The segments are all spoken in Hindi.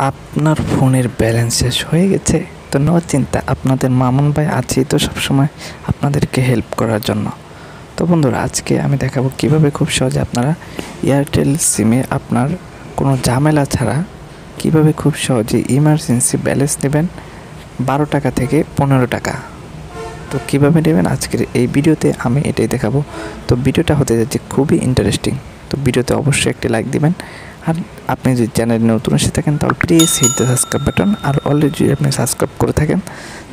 आपनार फोनेर बैलेंस शेष हो गए तो नो चिंता अपन मामुन भाई आछे तो सब समय अपन के हेल्प करार जन्य। तो बंधुरा आज के आमी देखाबो किभाबे खूब सहजे आपनारा एयरटेल सिमे आपनार कोनो झामेला छाड़ा किभाबे खूब सहजे इमार्जेंसि बैलेंस नेबेन 12 टाका थेके 15 टाका। तो किभाबे नेबेन आजकेर एई भिडियोते आमी एटाई देखाबो। तो भिडियोटा होते जाच्छे खूबई इंटारेस्टिंग। तो भिडियोते अवश्यई एकटी लाइक दिबेन और आपनी जो चैनल नतून एसे थाकेन ताहले प्लिज हिट द सबसक्राइब बाटन और अलरेडी जो अपनी सबसक्राइब करे थाकेन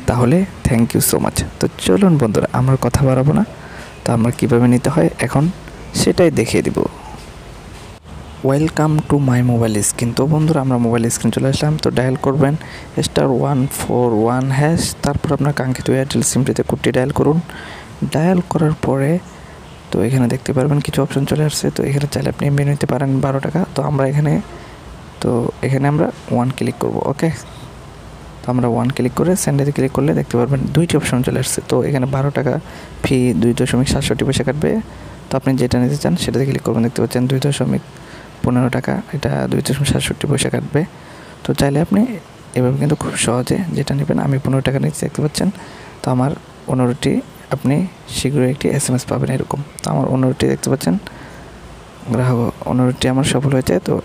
ताहले थैंक यू सो माच। तो चलुन बंधुरा आमरा कथा बाड़ाबो ना, तो आमरा किभाबे निते हय एखन सेटाई देखिए देब। Welcome to my mobile screen. तो बंधुरा आमरा मोबाइल स्क्रीन चले आसलाम। तो डायल करबेन *141# तारपर आपनार कांक्षित एयरटेल सिमटिते कोडटी डायल करुन। डायल करार परे तो ये देखते पारबेन किछु अपशन चले आसছে। तो ये चाइले अपनी मेनू निते पारेन 12 टाका। तो आमरा एखाने वन क्लिक करब। ओके, तो आमरा वन क्लिक करे सेंडे क्लिक करले देखते पारबेन दुइटी अपशन चले आसছে। तो एखाने 12 टाका फी 2.67 पयसा काटबे। तो आपनि जेटा निते चान सेटाते क्लिक करबेन। देखते पाচ্ছেন 2.15 টাকা, এটা 2.67 পয়সা काटबे। तो चाइले आपनि एभाবে किन्तु खूब सहजे जेटा नेবেন। आमि 15 টাকা নিতে দেখতে পাচ্ছেন। তো আমার 15টি अपनी शीघ्र एक SMS पाबेन एरकम। तो आमार 15टी देखते पाচ্ছেন ग्राहक 15टी आमार सफल होयेछे। तो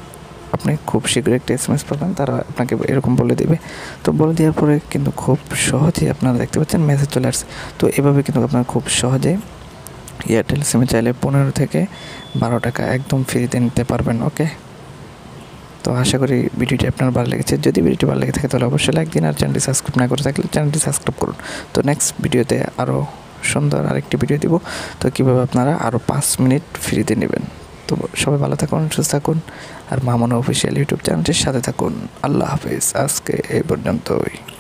अपनी खूब शीघ्र एक SMS पाबेन, तारा आपनाके एरकम बोले देबे। तो बोले देওয়ার পরে किन्तु खूब सहजे अपनारा देखते पाচ্ছেন मेसेज चले आसছে। तो एभाবে किन्तु आपनारा खूब सहजे एयरटेल सिमे चाइले 15 থেকে 12 টাকা एकदम फ्रीते निते पारबेन। ओके, तो आशा करी भिडियोटी आपनार भालो लेगेছে। যদি भिडियोটি भालो लेगे থাকে তাহলে অবশ্যই লাইক দিন আর চ্যানেলটি সাবস্ক্রাইব না করে থাকলে চ্যানেলটি সাবস্ক্राइब করুন। তো नेक्स्ट ভিডিওতে আরো সুন্দর আরেকটি ভিডিও দিব। তো কিভাবে আপনারা আরো 5 মিনিট ফ্রিতে নেবেন। তো সবাই ভালো থাকুন, সুস্থ থাকুন আর মামুন অফিশিয়াল ইউটিউব চ্যানেলটির সাথে থাকুন। আল্লাহ হাফেজ। আজকে এই পর্যন্তই।